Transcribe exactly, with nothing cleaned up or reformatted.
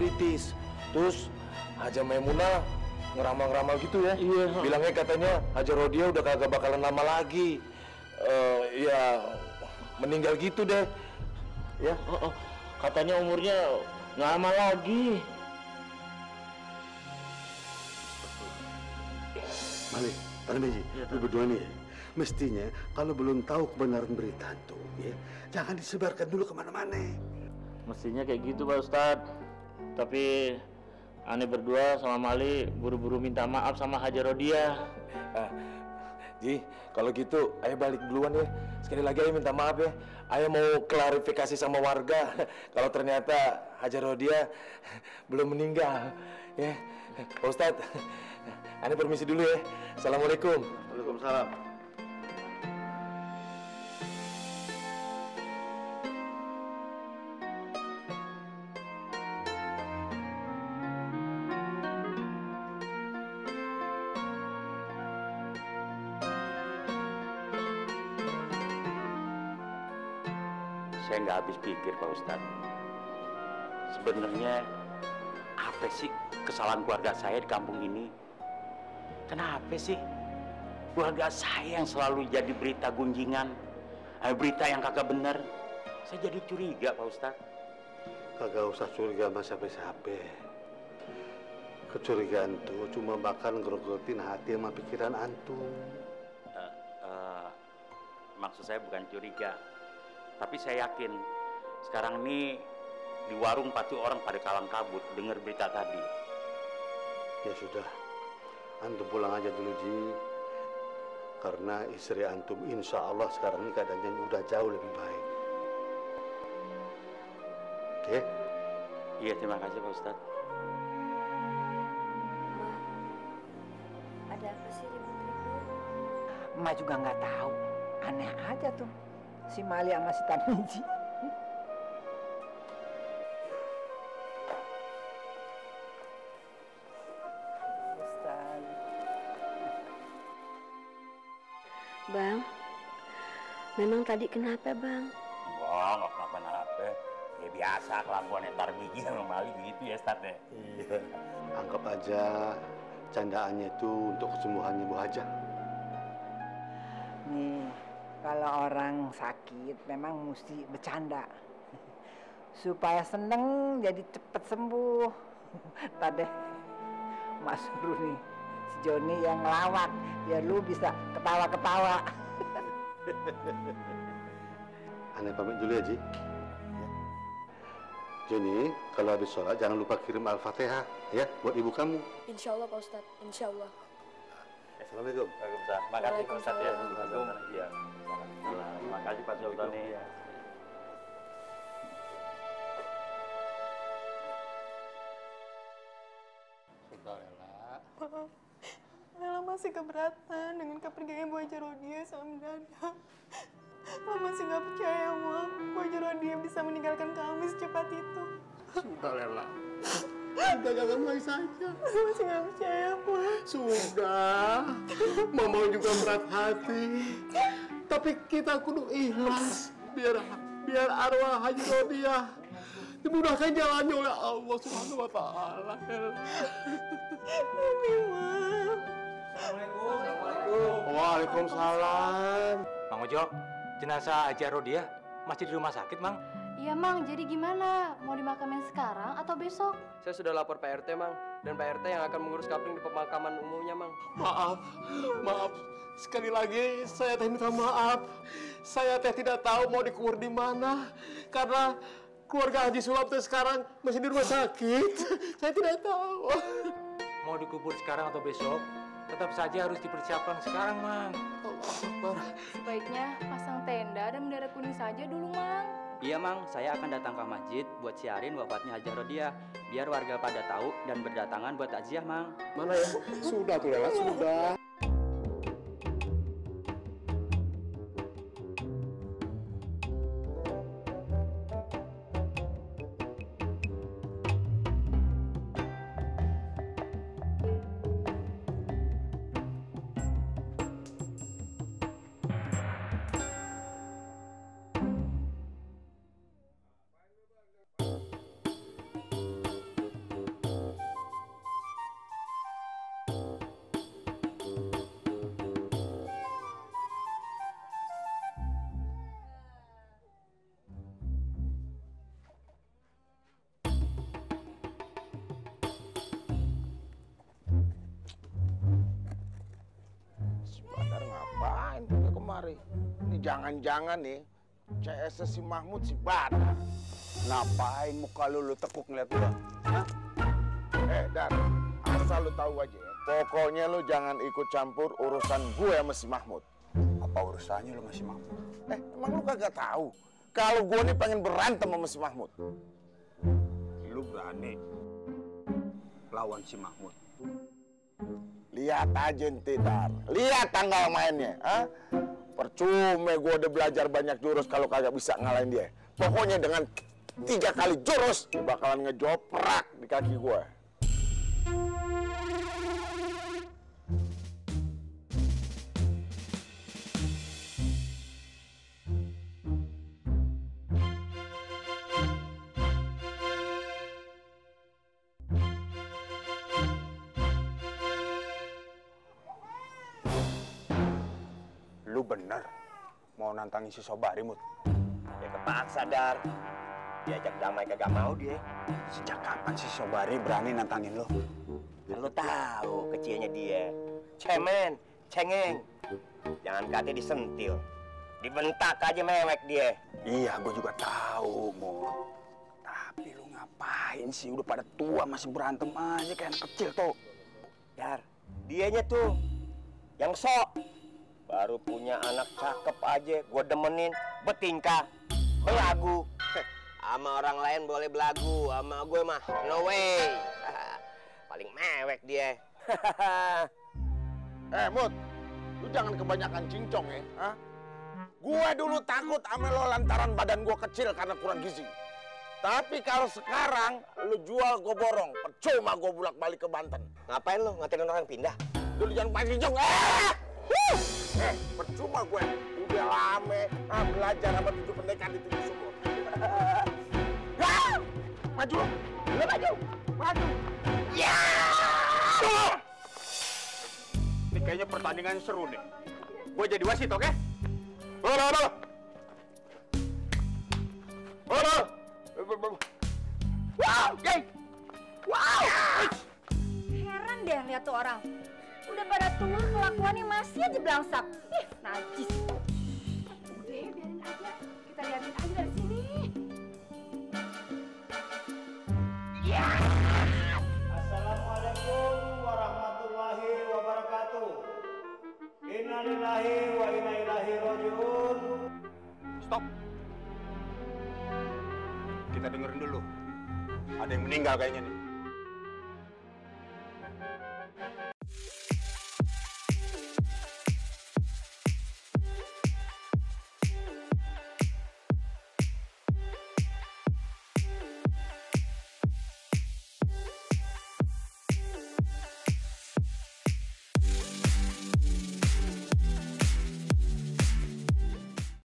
artritis. Terus Haja Maimunah ngeramal-ngeramal gitu ya. Iya. Bilangnya katanya Haji Rodiah udah kagak bakalan lama lagi. Uh, ya meninggal gitu deh. Ya, oh, oh. Katanya umurnya nggak lama lagi. Mali, Pak Beji, lu berdua nih ya. Mestinya kalau belum tahu kebenaran berita itu, ya, jangan disebarkan dulu kemana-mana. Mestinya kayak gitu, Pak Ustadz. Tapi aneh berdua sama Mali buru-buru minta maaf sama Haji Rodiah. Ah, Ji, kalau gitu ayo balik duluan ya. Sekali lagi ayo minta maaf ya. Ayo mau klarifikasi sama warga kalau ternyata Haji Rodiah belum meninggal. Ya, Pak Ustadz, aneh permisi dulu ya. Assalamualaikum. Waalaikumsalam. Saya nggak habis pikir, Pak Ustadz. Sebenarnya apa sih kesalahan keluarga saya di kampung ini? Kenapa sih keluarga saya yang selalu jadi berita gunjingan, berita yang kagak benar? Saya jadi curiga, Pak Ustadz. Kagak usah curiga sama siapa-siapa. Kecurigaan tuh cuma bakal ngerogotin hati sama pikiran antum. Uh, uh, maksud saya bukan curiga. Tapi saya yakin sekarang ini di warung pasti orang pada kalang kabut dengar berita tadi. Ya sudah, antum pulang aja dulu, Ji. Karena istri antum insya Allah sekarang ini keadaannya udah jauh lebih baik. Oke? Iya, terima kasih Pak Ustadz. Ma, ada apa sih ribut-ribut? Ma juga nggak tahu. Aneh aja tuh. Si Mali sama si Tanji. Bang, memang tadi kenapa Bang? Wah, nggak kenapa-napa. Ya biasa kelakuan entar biji sama Mali begitu ya, Ustaz ya. Iya. Anggap aja candaannya itu untuk kesembuhannya Bu Haja. Nih. Kalau orang sakit memang mesti bercanda supaya seneng jadi cepet sembuh. Tadi Mas Ru nih, si Joni yang ngelawak biar lu bisa ketawa-ketawa. Aneh pamit dulu ya Ji. Joni, kalau habis sholat jangan lupa kirim Al-Fatihah ya buat ibu kamu. Insya Allah Pak Ustadz, Insya Allah. Assalamualaikum. Waalaikumsalam. Makasih Pak Ustadz ya. Iya. Makasih Pak Sultan ya. Sudah Lela. Maaf. Lela masih keberatan dengan kepergian Bu Haja Rodiah sama mendadak. Lela masih nggak percaya Wak, Bu Haja Rodiah bisa meninggalkan kami secepat itu. Sudah Lela. Sudah jangan lagi saja. Masih nggak percaya Pak. Sudah, Mama juga berat hati. Tapi kita kudu ikhlas. Biar biar arwah Haji Rodiah dimudahkan jalannya oleh Allah Subhanahu Wa Taala. Amin. Assalamualaikum. Waalaikumsalam. Mang Ojo, jenazah Haji Rodiah masih di rumah sakit, Mang. Iya, Mang. Jadi gimana? Mau dimakamin sekarang atau besok? Saya sudah lapor Pak R T, Mang. Dan Pak R T yang akan mengurus kapling di pemakaman umumnya, Mang. Maaf, maaf. Sekali lagi, saya teh minta maaf. Saya teh tidak tahu mau dikubur di mana. Karena keluarga Haji Sulap teh sekarang masih di rumah sakit. Saya tidak tahu. Mau dikubur sekarang atau besok, tetap saja harus dipersiapkan sekarang, Mang. Allah Akbar. Sebaiknya pasang tenda dan mendarat kuning saja dulu, Mang. Iya, Mang. Saya akan datang ke masjid buat siarin wafatnya Haji Rodiah. Biar warga pada tahu dan berdatangan buat takziah, Mang. Mana ya? Sudah tuh, Lela. Sudah. Sobari. Ini jangan-jangan nih C S si Mahmud si Bat. Ngapain muka lu, lu tekuk ngeliat gua? Hah? Eh, Dar, asal lu tahu aja ya. Pokoknya lu jangan ikut campur urusan gue sama si Mahmud. Apa urusannya lu sama si Mahmud? Eh, emang lu kagak tahu kalau gue nih pengen berantem sama si Mahmud? Lu berani lawan si Mahmud? Lihat aja ente, Dar. Lihat tanggal mainnya, ha? Percuma gue udah belajar banyak jurus kalau kagak bisa ngalahin dia. Pokoknya dengan tiga kali jurus bakalan ngejoprak di kaki gue. Lu bener mau nantangin si Sobari, Mut? Ya kepaksa, Dar. Diajak damai kagak mau dia. Sejak kapan si Sobari berani nantangin lu? Lu tahu kecilnya dia. Cemen, cengeng. Jangan kate disentil. Dibentak aja mewek dia. Iya, gua juga tahu, Mut. Tapi lu ngapain sih? Udah pada tua masih berantem aja kayak anak kecil tuh. Dar, dianya tuh yang sok. Baru punya anak cakep aja, gue demenin, bertingkah, belagu. Sama orang lain boleh belagu, sama gue mah no way. Paling mewek dia. Eh, Mut, lu jangan kebanyakan cincong ya. Hah? Gue dulu takut sama lo lantaran badan gue kecil karena kurang gizi. Tapi kalau sekarang lu jual gue borong, percuma gue bolak balik ke Banten. Ngapain lu ngatain orang pindah? Dulu jangan pakai cincong. Eh! Eh, percuma gue udah lama ah, belajar sama tujuh pendekar di tujuh sumur. Maju, lu maju, maju. Ya! Yeah! Ini kayaknya pertandingan seru nih. Gue jadi wasit, oke? Okay? Bro, bro, bro. Bro, bro. Wow, geng. Wow. Heran deh lihat tuh orang. Udah pada tua kelakuannya masih aja belangsak. Ih, najis. Udah, biarin aja. Kita liatin aja dari sini. Yeah! Assalamualaikum warahmatullahi wabarakatuh. Innalillahi wa inna ilaihi raji'un. Stop. Kita dengerin dulu. Ada yang meninggal kayaknya nih.